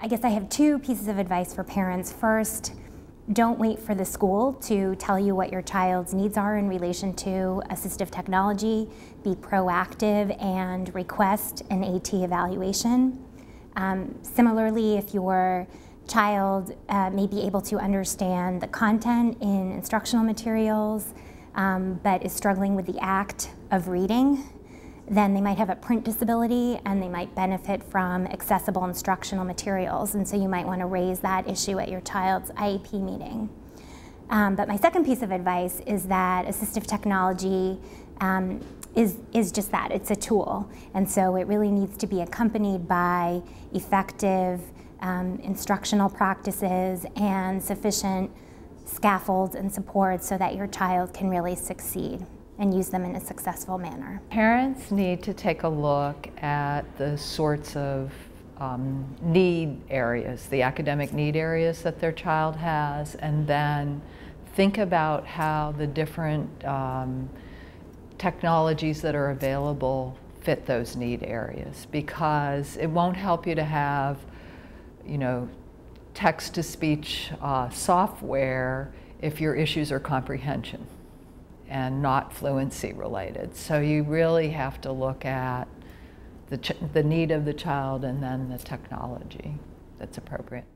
I guess I have two pieces of advice for parents. First, don't wait for the school to tell you what your child's needs are in relation to assistive technology. Be proactive and request an AT evaluation. Similarly, if your child may be able to understand the content in instructional materials, but is struggling with the act of reading, then they might have a print disability and they might benefit from accessible instructional materials. And so you might want to raise that issue at your child's IEP meeting. But my second piece of advice is that assistive technology is just that, it's a tool. And so it really needs to be accompanied by effective instructional practices and sufficient scaffolds and support so that your child can really succeed and use them in a successful manner. Parents need to take a look at the sorts of need areas, the academic need areas that their child has, and then think about how the different technologies that are available fit those need areas, because it won't help you to have, you know, text-to-speech software if your issues are comprehension and not fluency related. So you really have to look at the need of the child and then the technology that's appropriate.